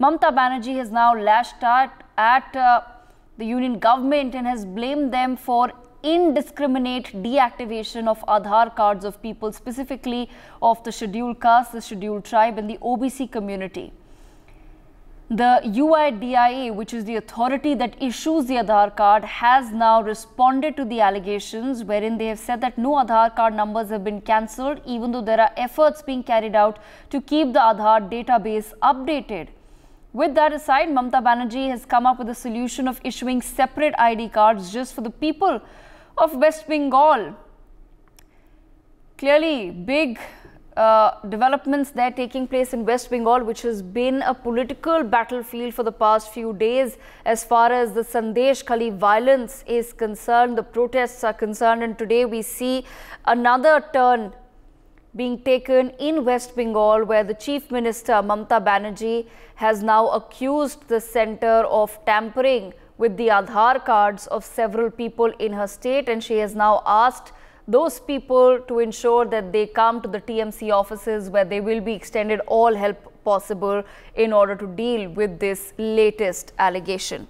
Mamata Banerjee has now lashed out at the union government and has blamed them for indiscriminate deactivation of Aadhaar cards of people, specifically of the scheduled caste, the scheduled tribe and the OBC community. The UIDAI, which is the authority that issues the Aadhaar card, has now responded to the allegations wherein they have said that no Aadhaar card numbers have been cancelled, even though there are efforts being carried out to keep the Aadhaar database updated. With that aside, Mamata Banerjee has come up with a solution of issuing separate ID cards just for the people of West Bengal. Clearly, big developments there taking place in West Bengal, which has been a political battlefield for the past few days as far as the Sandeshkhali violence is concerned, the protests are concerned, and today we see another turn being taken in West Bengal, where the Chief Minister Mamata Banerjee has now accused the centre of tampering with the Aadhaar cards of several people in her state, and she has now asked those people to ensure that they come to the TMC offices where they will be extended all help possible in order to deal with this latest allegation.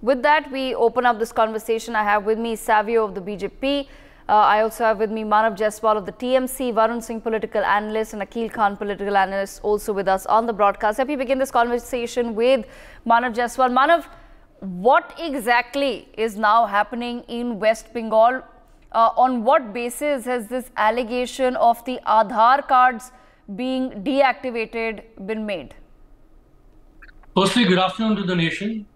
With that, we open up this conversation. I have with me Savio of the BJP. I also have with me Manav Jaiswal of the TMC, Varun Singh, political analyst, and Akhil Khan, political analyst, also with us on the broadcast. Let me begin this conversation with Manav Jaiswal. Manav, what exactly is now happening in West Bengal? On what basis has this allegation of the Aadhaar cards being deactivated been made? Firstly, good afternoon to the nation.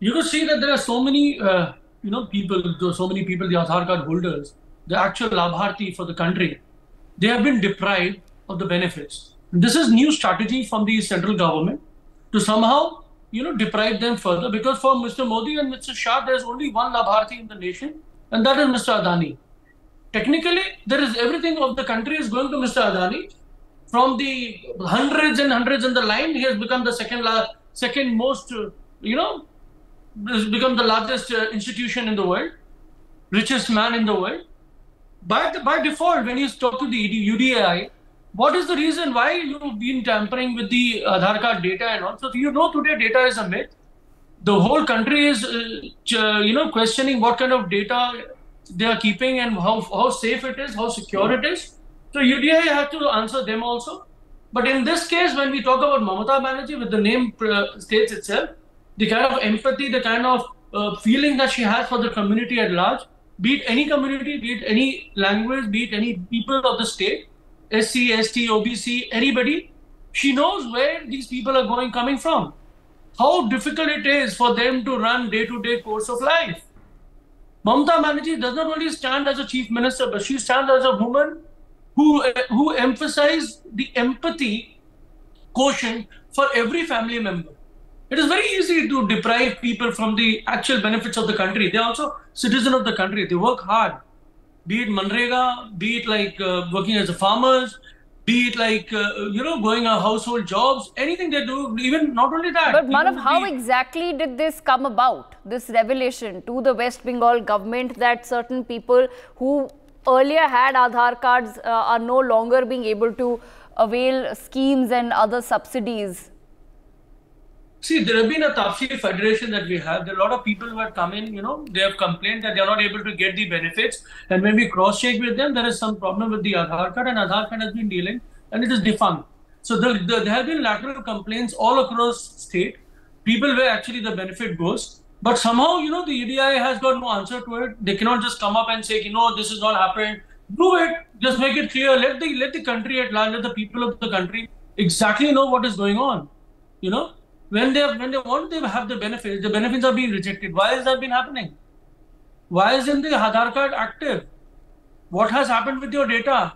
You can see that there are so many, people, the Aadhaar card holders, the actual Labharti for the country, they have been deprived of the benefits. This is new strategy from the central government to somehow, deprive them further, because for Mr. Modi and Mr. Shah, there's only one Labharti in the nation, and that is Mr. Adani. Technically, there is everything of the country is going to Mr. Adani. From the hundreds in the line, he has become the largest institution in the world, richest man in the world. By default, when you talk to the UDAI, what is the reason why you've been tampering with the Aadhaar card data and all? So today data is a myth. The whole country is, questioning what kind of data they are keeping and how safe it is, how secure it is. So UDAI had to answer them also. But in this case, when we talk about Mamata Banerjee, with the name states itself, the kind of empathy, the kind of feeling that she has for the community at large, be it any community, be it any language, be it any people of the state, SC, ST, OBC, anybody, she knows where these people are coming from. How difficult it is for them to run day-to-day course of life. Mamata Banerjee does not only stand as a chief minister, but she stands as a woman who emphasized the empathy quotient for every family member. It is very easy to deprive people from the actual benefits of the country. They are also citizens of the country. They work hard, be it Manrega, be it like working as a farmers, be it like, going on household jobs, anything they do, even not only that. But Manav, how exactly did this come about, this revelation to the West Bengal government that certain people who earlier had Aadhaar cards are no longer being able to avail schemes and other subsidies? See, there have been a Tapshili Federation that we have. There are a lot of people who have come in, they have complained that they are not able to get the benefits. And when we cross-check with them, there is some problem with the Aadhaar card, and Aadhaar card has been dealing, and it is defunct. So there have been lateral complaints all across state, people where actually the benefit goes. But somehow, the UDAI has got no answer to it. They cannot just come up and say, this has not happened. Do it. Just make it clear. Let the country at large, let the people of the country exactly know what is going on, When they want to have the benefits are being rejected. Why has that been happening? Why isn't the Aadhaar card active? What has happened with your data?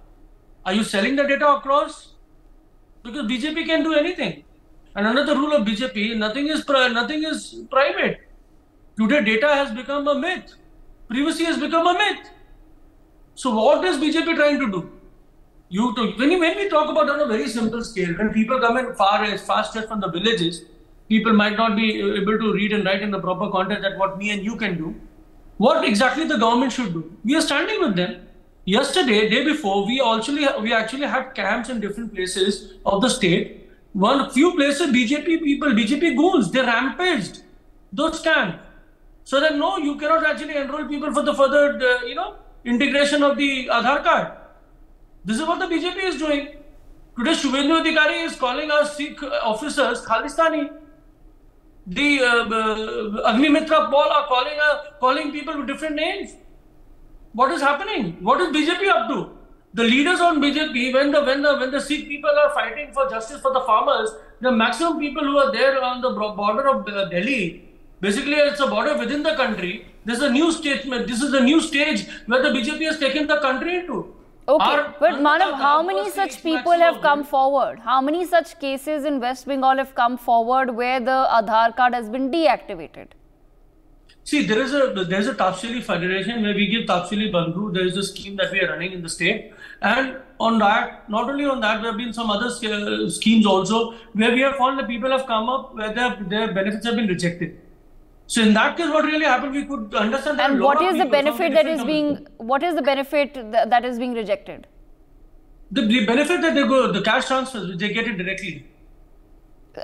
Are you selling the data across? Because BJP can do anything. And under the rule of BJP, nothing is private. Today data has become a myth. Privacy has become a myth. So what is BJP trying to do? When we talk about on a very simple scale, when people come in far from the villages, people might not be able to read and write in the proper context that what me and you can do. What exactly the government should do? We are standing with them. Yesterday, day before, we actually had camps in different places of the state One few places, BJP people, BJP goons, they rampaged those camps. So that no, you cannot actually enroll people for the further, integration of the Aadhaar card. This is what the BJP is doing. Today, Shuvendu Adhikari is calling our Sikh officers Khalistani. The Agni Mitra Paul are calling people with different names. What is happening? What is BJP up to? The leaders on BJP, when the Sikh people are fighting for justice for the farmers, the maximum people who are there on the border of Delhi, basically it's a border within the country. This is a new statement. This is a new stage where the BJP has taken the country into. Okay, but Manav, how many such people have come forward? How many such cases in West Bengal have come forward where the Aadhaar card has been deactivated? See, there is a Tapshili Federation where we give Tapshili Bandhu. There is a scheme that we are running in the state, and on that, not only on that, there have been some other schemes also where we have found that people have come up where their benefits have been rejected. So in that case, what really happened? We could understand that. And what is the benefit that is being? What is the benefit that is being rejected? The benefit that they go, the cash transfers, they get it directly.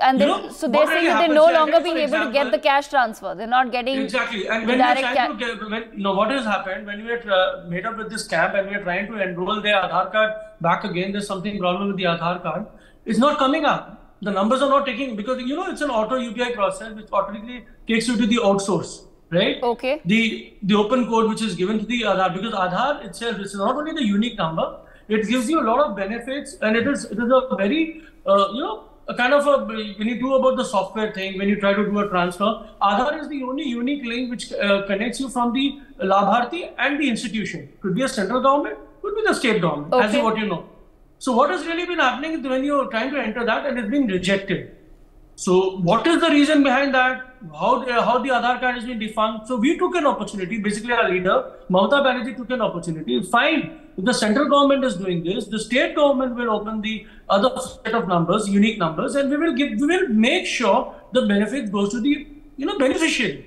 And so they're saying that they're no longer being able to get the cash transfer. They're not getting exactly. And when we tried to get, what has happened when we were made up with this camp and we are trying to enroll their Aadhaar card back again? There's something problem with the Aadhaar card. It's not coming up. The numbers are not taking because it's an auto UPI process which automatically takes you to the outsource, right? Okay. The open code which is given to the Aadhaar, because Aadhaar itself is not only the unique number, it gives you a lot of benefits, and it is a very when you do about the software thing, when you try to do a transfer, Aadhaar is the only unique link which connects you from the Labharti and the institution. Could be a central government, could be the state government, okay, as you know. So what has really been happening is when you're trying to enter that and it's been rejected. So what is the reason behind that? How the Aadhaar card has been defunct? So we took an opportunity, basically our leader, Mamata Banerjee, took an opportunity. Fine, if the central government is doing this, the state government will open the other set of numbers, unique numbers, and we will make sure the benefit goes to the beneficiary.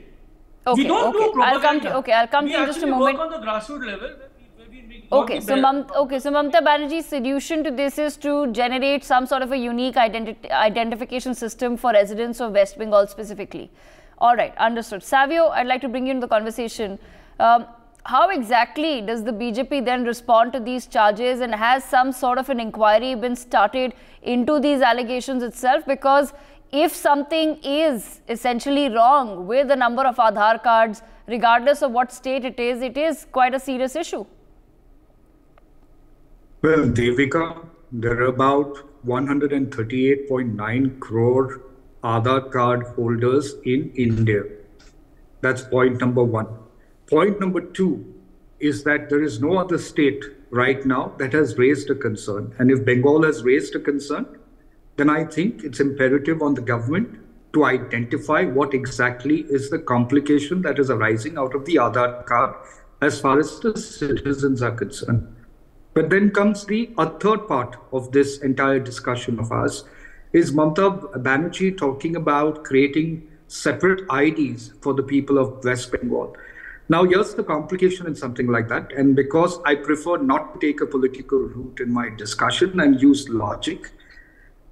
Okay, we don't do propaganda. I'll come to you just a moment. We work on the grassroots level. Okay, so Mamata Banerjee's solution to this is to generate some sort of a unique identification system for residents of West Bengal specifically. All right, understood. Savio, I'd like to bring you into the conversation. How exactly does the BJP then respond to these charges, and has some sort of an inquiry been started into these allegations itself? Because if something is essentially wrong with the number of Aadhaar cards, regardless of what state it is quite a serious issue. Well, Devika, there are about 138.9 crore Aadhaar card holders in India. That's point number one. Point number two is that there is no other state right now that has raised a concern. And if Bengal has raised a concern, then I think it's imperative on the government to identify what exactly is the complication that is arising out of the Aadhaar card as far as the citizens are concerned. But then comes a third part of this entire discussion of ours, is Mamata Banerjee talking about creating separate IDs for the people of West Bengal. Now, here's the complication in something like that. And because I prefer not to take a political route in my discussion and use logic,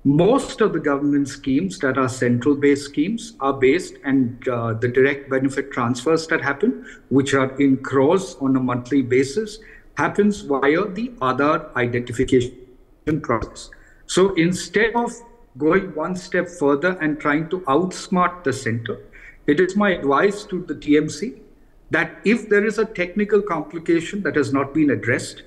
most of the government schemes that are central-based schemes are based, and the direct benefit transfers that happen, which are in crores on a monthly basis, happens via the Aadhaar identification process. So instead of going one step further and trying to outsmart the center, it is my advice to the TMC that if there is a technical complication that has not been addressed,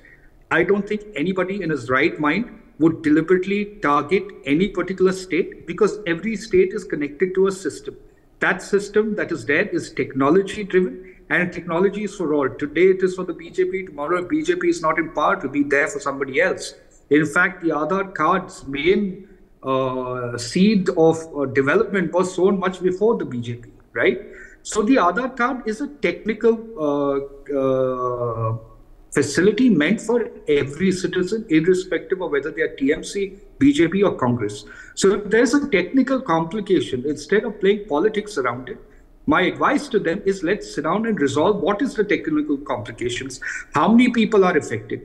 I don't think anybody in his right mind would deliberately target any particular state, because every state is connected to a system. That system that is there is technology-driven, and technology is for all. Today it is for the BJP, tomorrow if BJP is not in power, it will be there for somebody else. In fact, the Aadhaar card's main seed of development was sown much before the BJP, right? So the Aadhaar card is a technical facility meant for every citizen, irrespective of whether they are TMC, BJP or Congress. So if there's a technical complication, instead of playing politics around it, my advice to them is let's sit down and resolve what is the technical complications. How many people are affected?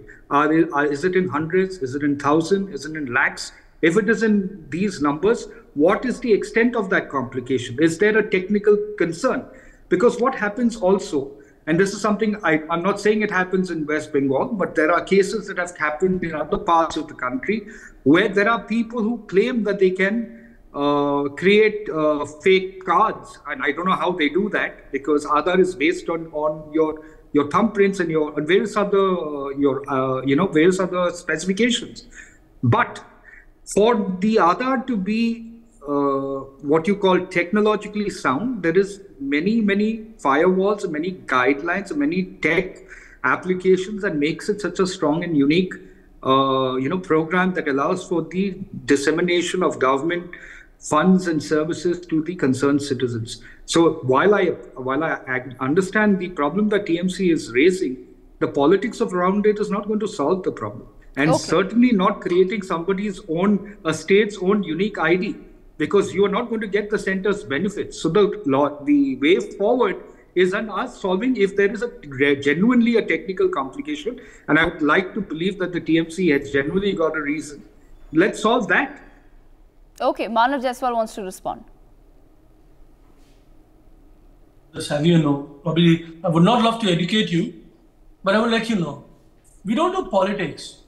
Is it in hundreds? Is it in thousands? Is it in lakhs? If it is in these numbers, what is the extent of that complication? Is there a technical concern? Because what happens also, and this is something I'm not saying it happens in West Bengal, but there are cases that have happened in other parts of the country where there are people who claim that they can create fake cards. And I don't know how they do that, because Aadhaar is based on your thumbprints and various other specifications. But for the Aadhaar to be what you call technologically sound, there is many firewalls, many guidelines, many tech applications that makes it such a strong and unique program that allows for the dissemination of government funds and services to the concerned citizens. So while I understand the problem that TMC is raising, the politics of around it is not going to solve the problem, and certainly not creating somebody's own, a state's own unique ID, because you are not going to get the center's benefits. So the way forward is on us solving if there is a genuinely a technical complication. And I would like to believe that the TMC has genuinely got a reason. Let's solve that. Okay, Manav Jaiswal wants to respond. Savio, no, probably I would not love to educate you, but I would let you know. We don't do politics.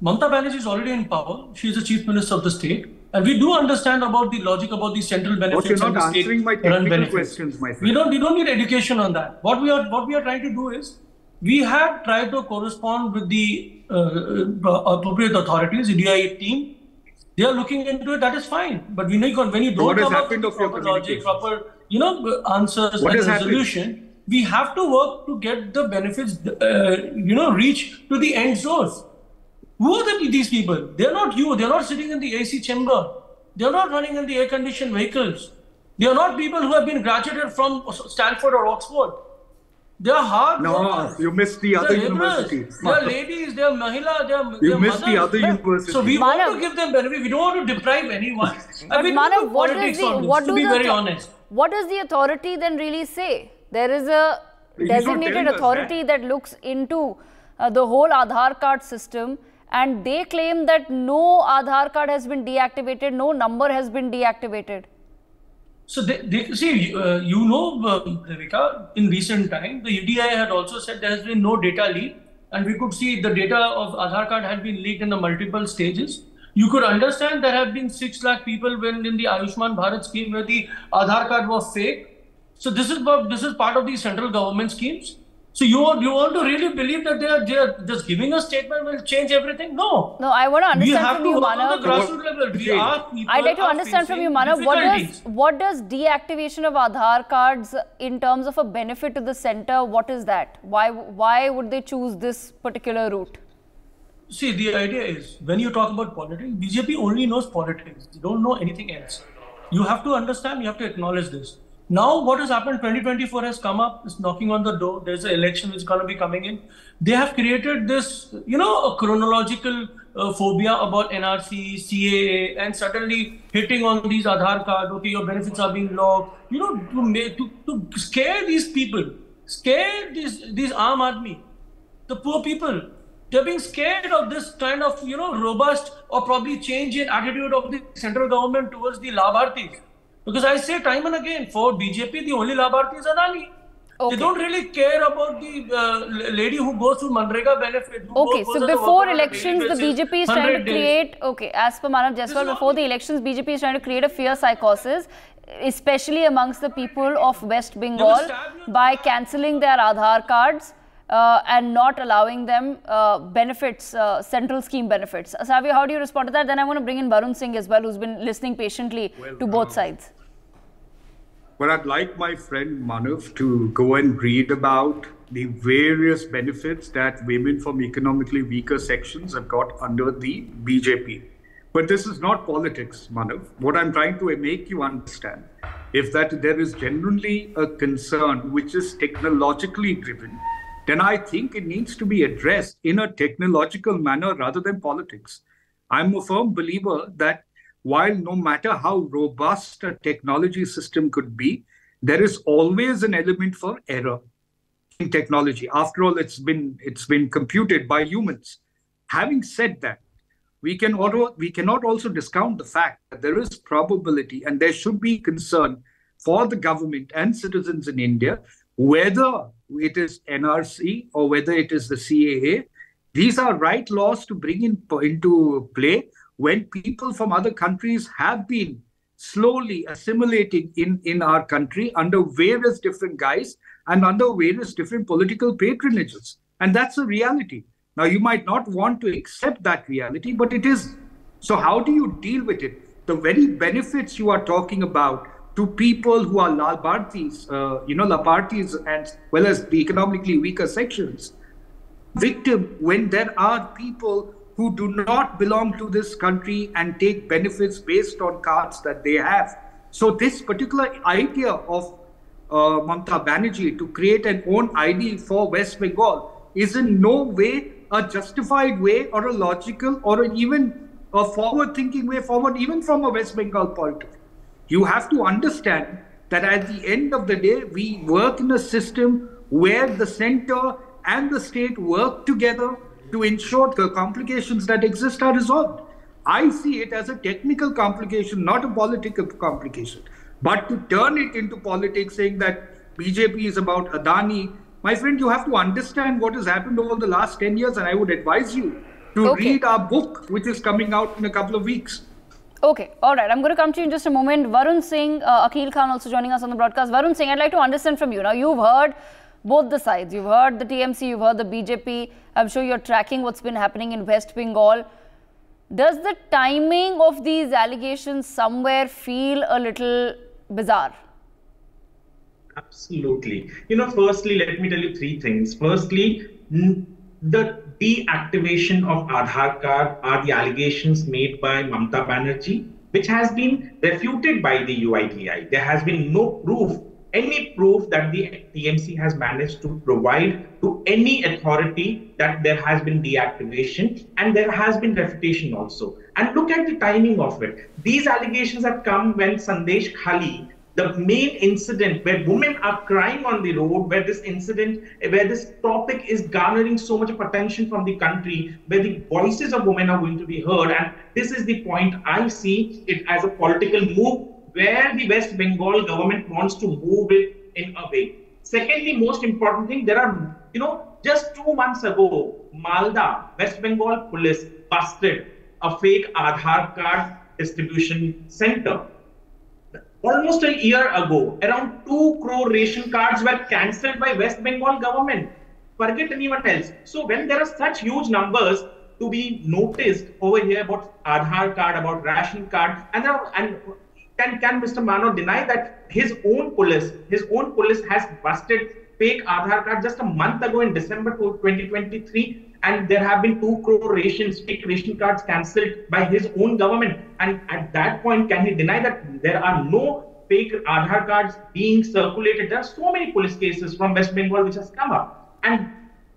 Mamata Banerjee is already in power. She is the chief minister of the state. And we do understand about the logic about the central benefits. But you're not answering my technical questions, my friend. We don't need education on that. What we are trying to do is, we have tried to correspond with the appropriate authorities, the UIDAI team. They are looking into it. That is fine. But when you don't come up with proper logic, proper answers and resolution, we have to work to get the benefits, reach to the end source. Who are these people? They're not you. They're not sitting in the AC chamber. They're not running in the air-conditioned vehicles. They're not people who have been graduated from Stanford or Oxford. They're hard workers. No, you missed the other universities. They're ladies, they're mahila, they're mothers. You missed the other universities. So we want to give them benefit. We don't want to deprive anyone. I mean, Manav, to be very honest. What does the authority then really say? There is a designated authority that looks into the whole Aadhaar card system, and they claim that no Aadhaar card has been deactivated, no number has been deactivated. So, Devika, in recent time, the UIDAI had also said there has been no data leak, and we could see the data of Aadhaar card had been leaked in the multiple stages. You could understand there have been 6 lakh people when in the Ayushman Bharat scheme where the Aadhaar card was fake. So, this is part of the central government schemes. So you want to really believe that they are just giving a statement will change everything? No. No, I want to understand from you, Manav. I'd like to understand from you, Manav, what does deactivation of Aadhaar cards in terms of a benefit to the center, what is that? Why would they choose this particular route? See, the idea is, when you talk about politics, BJP only knows politics. They don't know anything else. You have to understand, you have to acknowledge this. Now what has happened, 2024 has come up, it's knocking on the door, there's an election which is going to be coming in. They have created this, a chronological phobia about NRC, CAA, and suddenly hitting on these Aadhaar card, okay, your benefits are being logged, to scare these people, scare these arm aadmi, the poor people. They're being scared of this kind of, robust or probably change in attitude of the central government towards the Labhartis. Because I say time and again, for BJP, the only Labharti is Adani. Okay. They don't really care about the lady who goes to Manrega benefit. Okay, so before elections, the BJP is trying to create, as per Manav Jaiswal, before the elections, BJP is trying to create a fear psychosis, especially amongst the people of West Bengal, by cancelling their Aadhaar cards and not allowing them benefits, central scheme benefits. Savio, how do you respond to that? Then I want to bring in Varun Singh as well, who's been listening patiently to both sides. Well, I'd like my friend Manav to go and read about the various benefits that women from economically weaker sections have got under the BJP. But this is not politics, Manav. What I'm trying to make you understand is that there is genuinely a concern which is technologically driven, then I think it needs to be addressed in a technological manner rather than politics. I'm a firm believer that while no matter how robust a technology system could be, there is always an element for error in technology. After all, it's been computed by humans. Having said that, We cannot also discount the fact that there is probability and there should be concern for the government and citizens in India, whether it is NRC or whether it is the CAA. These are right laws to bring into play when people from other countries have been slowly assimilating in our country under various different guise and under various different political patronages. And that's a reality. Now, you might not want to accept that reality, but it is. So how do you deal with it? The very benefits you are talking about to people who are La Partis, as well as the economically weaker sections, victim when there are people who do not belong to this country and take benefits based on cards that they have. So this particular idea of Mamata Banerjee to create an own ID for West Bengal is in no way a justified way or a logical or even a forward-thinking way forward, even from a West Bengal point of view. You have to understand that at the end of the day, we work in a system where the center and the state work together to ensure the complications that exist are resolved. I see it as a technical complication, not a political complication. But to turn it into politics, saying that BJP is about Adani, my friend, you have to understand what has happened over the last 10 years, and I would advise you to read our book, which is coming out in a couple of weeks. Okay, all right. I'm going to come to you in just a moment. Varun Singh, Akhil Khan also joining us on the broadcast. Varun Singh, I'd like to understand from you. Now, you've heard both the sides. You've heard the TMC, you've heard the BJP. I'm sure you're tracking what's been happening in West Bengal. Does the timing of these allegations somewhere feel a little bizarre? Absolutely. You know, firstly, let me tell you three things. Firstly, the deactivation of Aadhaar card are the allegations made by Mamata Banerjee, which has been refuted by the UIDAI. There has been no proof, any proof that the TMC has managed to provide to any authority that there has been deactivation, and there has been refutation also. And look at the timing of it. These allegations have come when Sandeshkhali, the main incident where women are crying on the road, where this incident, where this topic is garnering so much of attention from the country, where the voices of women are going to be heard. And this is the point I see it as a political move where the West Bengal government wants to move it in a way. Secondly, most important thing, there are, you know, just 2 months ago, Malda, West Bengal police busted a fake Aadhaar card distribution center. Almost a year ago, around 2 crore ration cards were cancelled by West Bengal government. Forget anyone else. So when there are such huge numbers to be noticed over here about Aadhaar card, about ration card, and can Mr. Manav deny that his own police has busted fake Aadhaar card just a month ago in December 2023? And there have been 2 crore rations, fake ration cards cancelled by his own government. And at that point, can he deny that there are no fake Aadhaar cards being circulated? There are so many police cases from West Bengal which has come up. And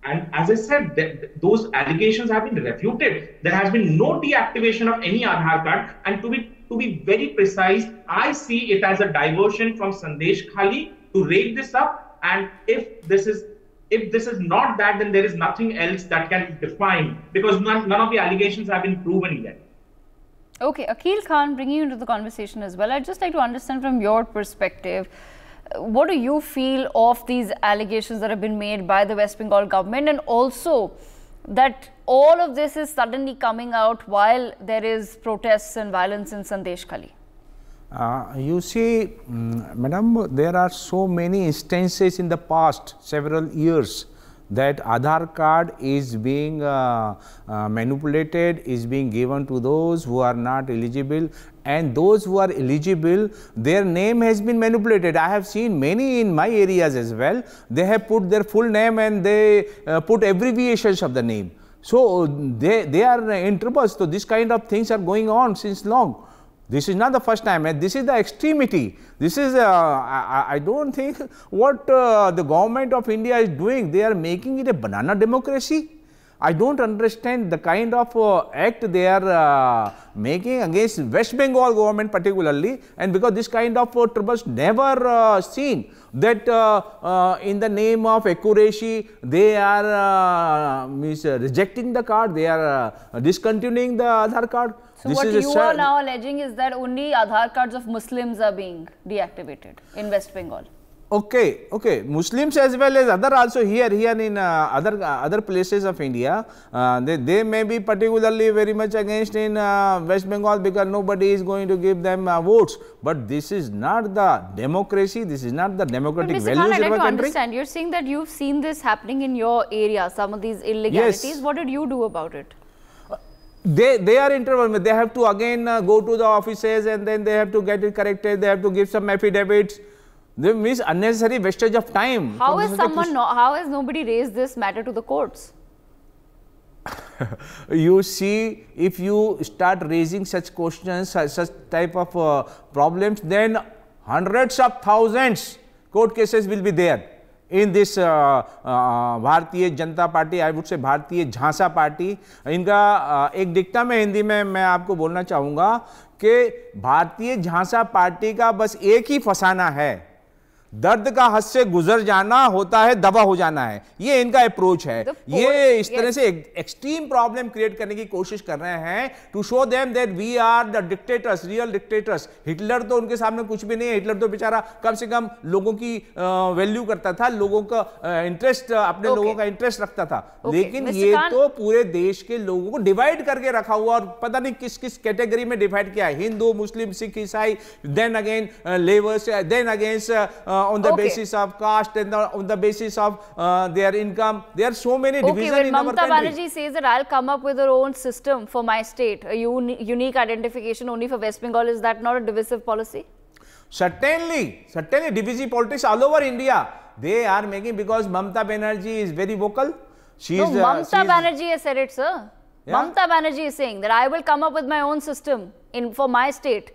as I said, those allegations have been refuted. There has been no deactivation of any Aadhaar card. And to be very precise, I see it as a diversion from Sandeshkhali to rake this up. And if this is not that, then there is nothing else that can define, because none of the allegations have been proven yet. Okay, Akhil Khan, bringing you into the conversation as well. I'd just like to understand from your perspective, what do you feel of these allegations that have been made by the West Bengal government, and also that all of this is suddenly coming out while there is protests and violence in Sandeshkhali? You see, madam, there are so many instances in the past several years that Aadhaar card is being manipulated, is being given to those who are not eligible, and those who are eligible, their name has been manipulated. I have seen many in my areas as well. They have put their full name and they put abbreviations of the name. So they are in trouble. So this kind of things are going on since long. This is not the first time, and this is the extremity. This is, I don't think what the government of India is doing. They are making it a banana democracy. I don't understand the kind of act they are making against West Bengal government particularly, and because this kind of troubles never seen, that in the name of accuracy they are rejecting the card, they are discontinuing the Aadhaar card. So this what you are now alleging is that only Aadhaar cards of Muslims are being deactivated in West Bengal. Okay, okay. Muslims as well as other also here in other places of India, they may be particularly very much against in West Bengal because nobody is going to give them votes. But this is not the democracy. This is not the democratic values in our country. I'd like to understand. You're saying that you've seen this happening in your area. Some of these illegalities. Yes. What did you do about it? They are intervened. They have to again go to the offices and then they have to get it corrected. They have to give some affidavits. They means unnecessary wastage of time. How has nobody raised this matter to the courts? You see, if you start raising such questions, such type of problems, then hundreds of thousands court cases will be there in this Bharatiya Janata party, I would say भारतीय झांसा party. इनका एक डिक्टा में हिंदी में मैं आपको बोलना चाहूँगा कि भारतीय झांसा पार्टी का बस एक ही फसाना है, दर्द का हद से गुजर जाना होता है, दवा हो जाना है. ये इनका अप्रोच है. ये इस तरह से एक्सट्रीम प्रॉब्लम क्रिएट करने की कोशिश कर रहे हैं to show them that we are the dictators, real dictators. Hitler तो उनके सामने कुछ भी नहीं है. हिटलर तो बेचारा कम से कम लोगों की वैल्यू करता था, लोगों का इंटरेस्ट, अपने लोगों का इंटरेस्ट रखता था. लेकिन ये तो पूरे देश के लोगों को डिवाइड करके रखा हुआ और पता नहीं किस किस कैटेगरी में डिवाइड किया है. हिंदू, मुस्लिम, सिख, ईसाई, then again labours, then against on the basis of caste and on the basis of their income. There are so many divisions in our country. Mamata Banerjee says that I'll come up with her own system for my state, a unique identification only for West Bengal. Is that not a divisive policy? Certainly divisive politics all over India they are making, because Mamata Banerjee is very vocal. Mamata Banerjee has said it, sir. Yeah? Mamata Banerjee is saying that I will come up with my own system for my state.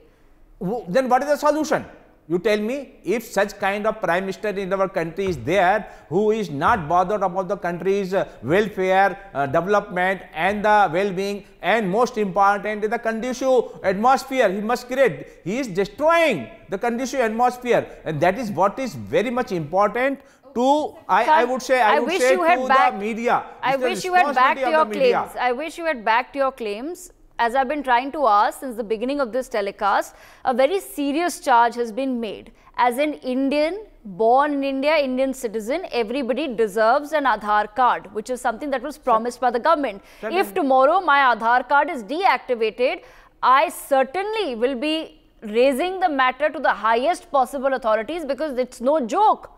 Then what is the solution? You tell me, if such kind of prime minister in our country is there, who is not bothered about the country's welfare, development and the well-being, and most important, the conducive atmosphere he must create. He is destroying the conducive atmosphere, and that is what is very much important to, I would say, I would say to the media. I wish you had backed your claims. I wish you had backed your claims. As I've been trying to ask since the beginning of this telecast, a very serious charge has been made. As an Indian, born in India, Indian citizen, everybody deserves an Aadhaar card, which is something that was promised by the government. If tomorrow my Aadhaar card is deactivated, I certainly will be raising the matter to the highest possible authorities, because it's no joke.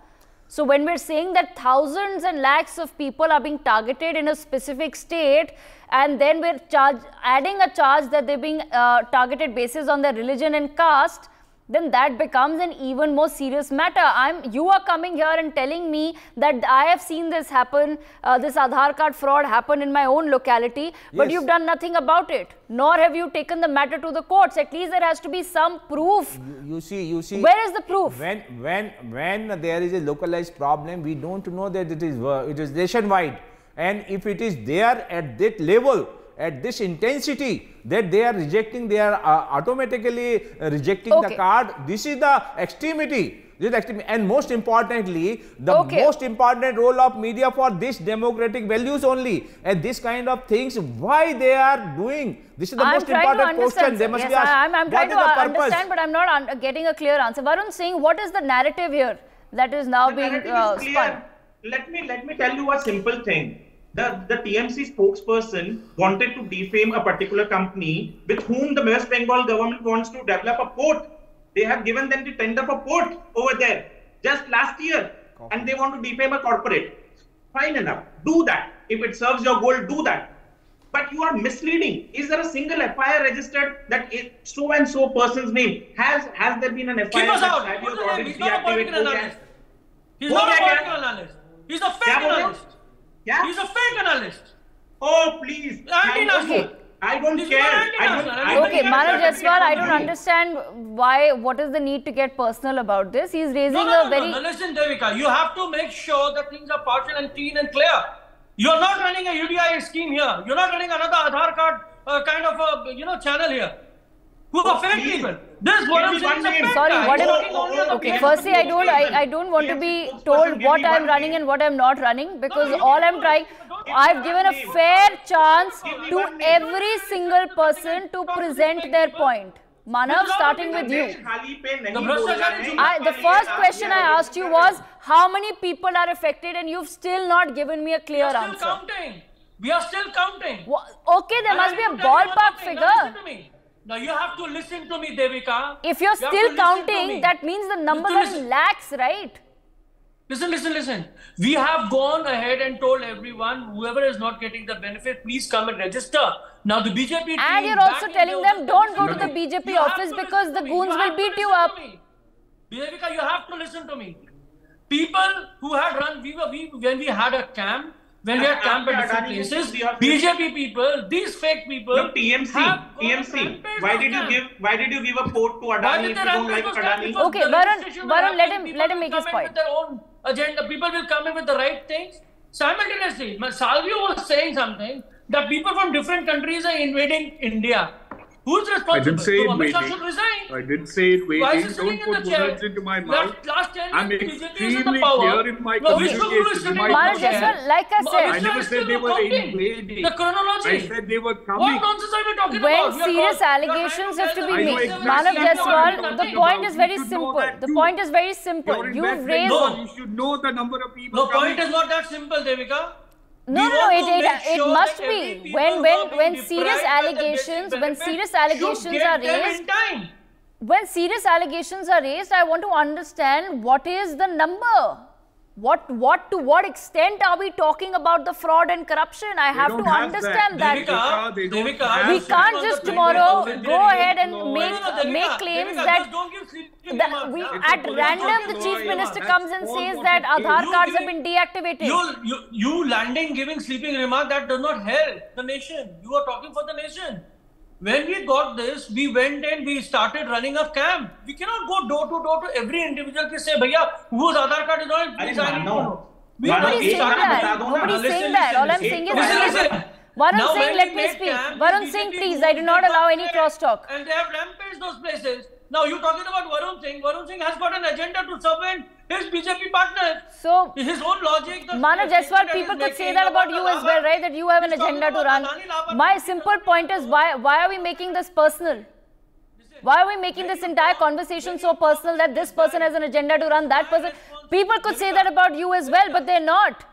So when we're saying that thousands and lakhs of people are being targeted in a specific state, and then we're adding a charge that they're being targeted basis on their religion and caste, then that becomes an even more serious matter. You are coming here and telling me that I have seen this happen, this Aadhaar card fraud happen in my own locality, but you've done nothing about it, nor have you taken the matter to the courts. At least there has to be some proof. You see. Where is the proof? When there is a localized problem, we don't know that it is nationwide, and if it is there at that level, at this intensity, that they are rejecting, they are automatically rejecting the card. This is the extremity. And most importantly, the most important role of media for this democratic values only. And this kind of things, why they are doing? This is the most important question. They must be asked. I'm trying to understand, but I'm not getting a clear answer. Varun Singh, what is the narrative here that is now being spun? Let me tell you a simple thing. The TMC spokesperson wanted to defame a particular company with whom the West Bengal government wants to develop a port. They have given them the tender for port over there just last year, and they want to defame a corporate. Fine enough, do that. If it serves your goal, do that. But you are misleading. Is there a single FIR registered that so and so person's name? Has there been an FIR? Keep us out. He's not a political analyst. He's not a political analyst. He's a fake analyst. Yeah? He's a fake analyst. Oh, please. I don't care. Manav Jaiswal, I don't understand why, what is the need to get personal about this? He's raising a very... No, listen, Devika, you have to make sure that things are partial and clean and clear. You're not running a UDI scheme here. You're not running another Aadhaar card kind of a channel here. Who offend people? This Varun Singh is okay. Firstly, I don't want to be told what I'm running and what I'm not running, because all I'm trying, I've given a fair chance to every single person to present their point. Manav, starting with you. The first question I asked you was how many people are affected, and you've still not given me a clear answer. We are still counting. Okay, there must be a ballpark figure. Now you have to listen to me, Devika. If you're still counting, that means the numbers are lakhs, right? Listen. We have gone ahead and told everyone, whoever is not getting the benefit, please come and register. Now the BJP team... And you're also telling them, don't go to the BJP office because the goons will beat you up. Devika, you have to listen to me. People who had run, when we had a camp, when we had camp at different places, BJP people, these fake people. Look, TMC. Why did you give a port to Adani if you don't like Adani? Okay, Varun, let him make his point. Their own agenda. People will come in with the right things. Simultaneously, Savio was saying something that people from different countries are invading India. Who's responsible? I didn't say invading. Should resign. I didn't say invading. Don't put words into my mouth. I'm extremely clear in my communication. Manav Jaiswal, like I said, I never said they were invading. The chronology. I said they were coming. What nonsense are we talking about? When serious allegations have to be made. Manav Jaiswal, the point is very simple. The point is very simple. You've raised... You should know the number of people. The point is not that simple, Devika. No, it must be when serious allegations are raised, I want to understand what is the number. To what extent are we talking about the fraud and corruption? I have to understand that. Devika, we can't just tomorrow go ahead and make claims that at random the Chief Minister comes and says that Aadhaar cards have been deactivated. You giving sleeping remark, that does not help the nation. You are talking for the nation. When we got this, we went and we started running a camp. We cannot go door to door to every individual and say, "Bhaiya, whose Aadhaar card is not?" Please, I don't know. Nobody's saying that. All I'm saying is, Varun Singh, let me speak. Varun Singh, please, I do not allow any crosstalk. And they have rampaged those places. Now you're talking about Varun Sing. Varun Singh has got an agenda to circumvent his BJP partner. So his own logic. Manav Jaiswal, people could say that about you as well, right? That you have an agenda to run. My simple point is, why are we making this personal? Why are we making this entire conversation so personal that this person has an agenda to run, that person? People could say that about you as well, but they're not.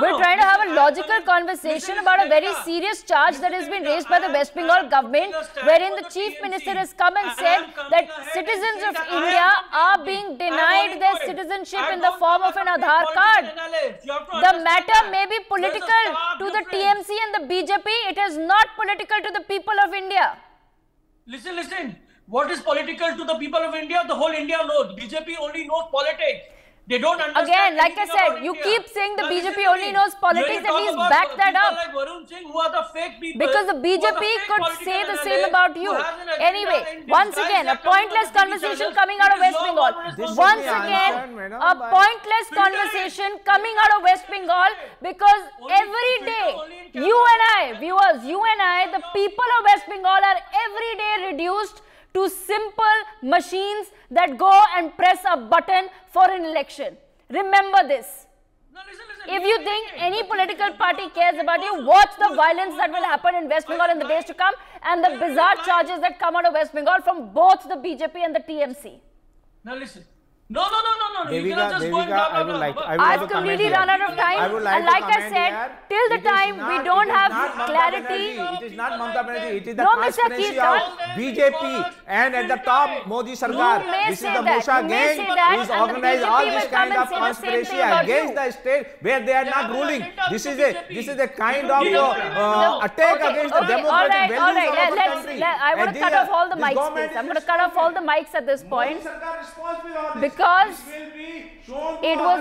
We're trying to have a logical conversation about a very serious charge that has been raised by the West Bengal government, wherein the Chief Minister has come and said that citizens of India are being denied their citizenship in the form of an Aadhaar card. The matter may be political to the TMC and the BJP. It is not political to the people of India. Listen. What is political to the people of India? The whole India knows. BJP only knows politics. They don't understand. Again, like I said, you keep saying the BJP only knows politics, and he's backed that up. Like Varun Singh, who are the fake people, because the BJP could say the same about you. Anyway, once again, a pointless conversation coming out of West Bengal. Once again, a pointless conversation coming out of West Bengal, because every day, you and I, viewers, you and I, the people of West Bengal are every day reduced to simple machines that go and press a button for an election. Remember this. No, listen, if you think any political party cares about you, watch the violence that will happen in West Bengal in the days to come, and the bizarre charges that come out of West Bengal from both the BJP and the TMC. Now listen. No. I've completely run out of time. And like I said, till the time we don't have clarity. It is not Mamata Banerjee. It is the transparency of BJP and at the top Modi Sarkar. This is the Musha gang who is organized all this kind of conspiracy against the state where they are not ruling. This is a kind of attack against the democratic values of the country. I want to cut off all the mics. I'm going to cut off all the mics at this point. Because it was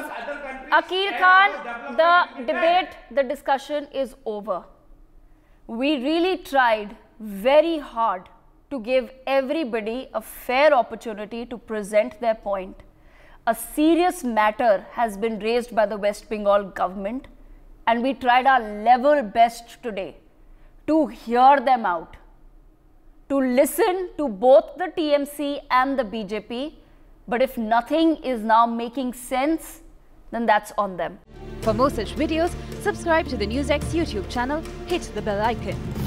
Akhil Khan, the debate, the discussion is over. We really tried very hard to give everybody a fair opportunity to present their point. A serious matter has been raised by the West Bengal government. and we tried our level best today to hear them out, to listen to both the TMC and the BJP. But if nothing is now making sense, then that's on them. For more such videos, subscribe to the NewsX YouTube channel, hit the bell icon.